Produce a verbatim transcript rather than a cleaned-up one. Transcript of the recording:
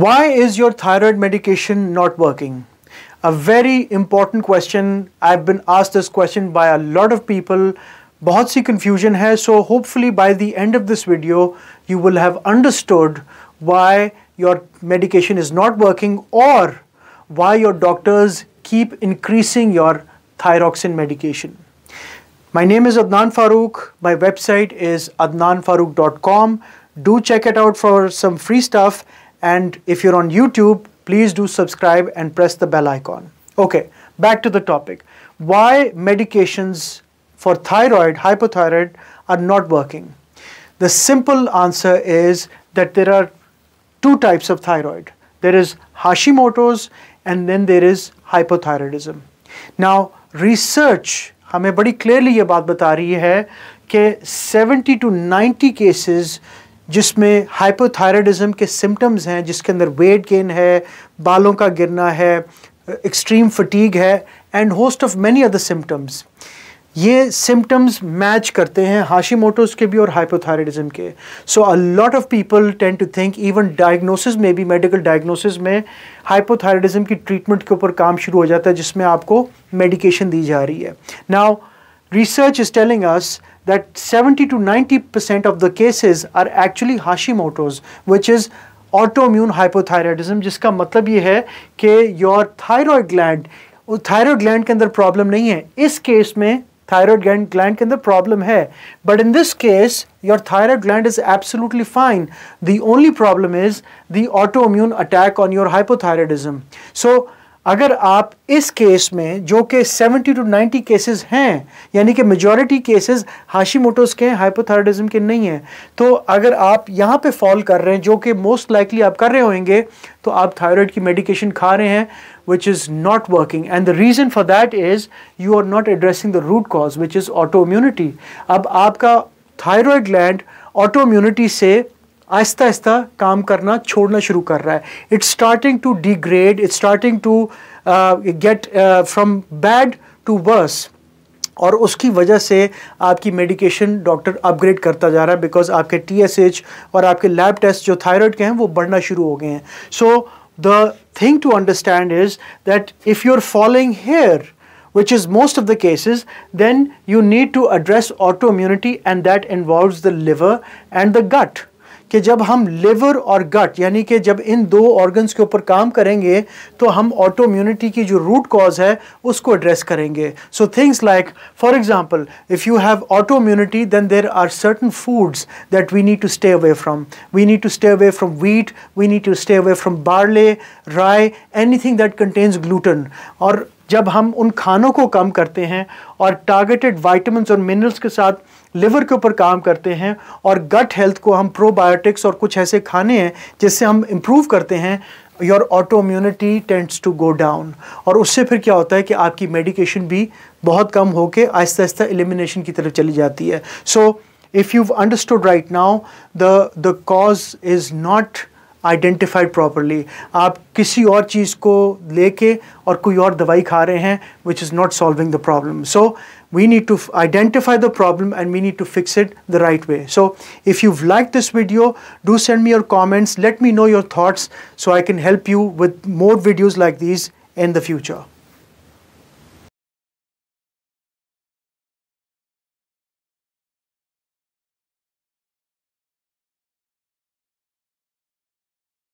Why is your thyroid medication not working? A very important question. I've been asked this question by a lot of people. बहुत सी confusion है. So hopefully by the end of this video, you will have understood why your medication is not working or why your doctors keep increasing your thyroxine medication. My name is Adnan Farooq. My website is adnan farooq dot com. Do check it out for some free stuff. And if you're on YouTube, please do subscribe and press the bell icon. Okay, back to the topic. Why medications for thyroid, hypothyroid are not working? The simple answer is that there are two types of thyroid. There is Hashimoto's and then there is hypothyroidism. Now, research हमें बड़ी clearly ये बात बता रही है कि seventy to ninety cases जिसमें hypothyroidism के सिम्टम्स हैं, जिसके अंदर वेट गेन है, बालों का गिरना है, एक्सट्रीम फटीग है and host of many other symptoms. ये सिम्टम्स मैच करते हैं हाशिमोटोस के भी और हाइपोथायराइडिज्म के. So a lot of people tend to think even diagnosis में भी, मेडिकल डायग्नोसिस में हाइपोथायराइडिज्म की ट्रीटमेंट के ऊपर काम शुरू हो जाता है जिसमें आपको मेडिकेशन दी जा रही है. Now research is telling us that seventy to ninety percent of the cases are actually Hashimoto's, which is autoimmune hypothyroidism, जिसका मतलब ये है कि your thyroid gland, वो thyroid gland के अंदर problem नहीं है. इस case में thyroid gland के अंदर problem है. But in this case, your thyroid gland is absolutely fine. The only problem is the autoimmune attack on your hypothyroidism. So, अगर आप इस केस में जो कि seventy to ninety केसेस हैं, यानी कि मेजॉरिटी केसेस हाशिमोटोस के हैं, हाइपोथायराइडिज्म के नहीं हैं, तो अगर आप यहाँ पे फॉल कर रहे हैं जो कि मोस्ट लाइकली आप कर रहे होंगे, तो आप थायराइड की मेडिकेशन खा रहे हैं which is not working, and the reason for that is you are not addressing the root cause which is autoimmunity. अब आपका थायराइड ग्लैंड ऑटोइम्यूनिटी से आहिस्ता आहिस्ता काम करना छोड़ना शुरू कर रहा है. It's starting to degrade, it's starting to get from bad to worse, और उसकी वजह से आपकी मेडिकेशन डॉक्टर अपग्रेड करता जा रहा है बिकॉज आपके टी एस एच और आपके लैब टेस्ट जो थायराइड के हैं वो बढ़ना शुरू हो गए हैं. So the thing to understand is that if you are following here, which is most of the cases, then you need to address autoimmunity, and that involves the liver and the gut. कि जब हम liver और गट, यानी कि जब इन दो organs के ऊपर काम करेंगे तो हम ऑटोइम्यूनिटी की जो रूट कॉज है उसको एड्रेस करेंगे. So things like for example if you have autoimmunity then there are certain foods that we need to stay away from. We need to stay away from wheat, we need to stay away from barley, rye, anything that contains gluten. और जब हम उन खानों को कम करते हैं और targeted vitamins और मिनरल्स के साथ लिवर के ऊपर काम करते हैं और गट हेल्थ को हम प्रोबायोटिक्स और कुछ ऐसे खाने हैं जिससे हम इम्प्रूव करते हैं, your autoimmunity tends to go down. और उससे फिर क्या होता है कि आपकी मेडिकेशन भी बहुत कम होकर आहिस्ता आहिस्ता एलिमिनेशन की तरफ चली जाती है. So if you understood right now the the cause is not identified properly. आप किसी और चीज़ को लेके और कोई और दवाई खा रहे हैं which is not solving the problem. So we need to identify the problem and we need to fix it the right way. So if you've liked this video, do send me your comments. Let me know your thoughts so I can help you with more videos like these in the future.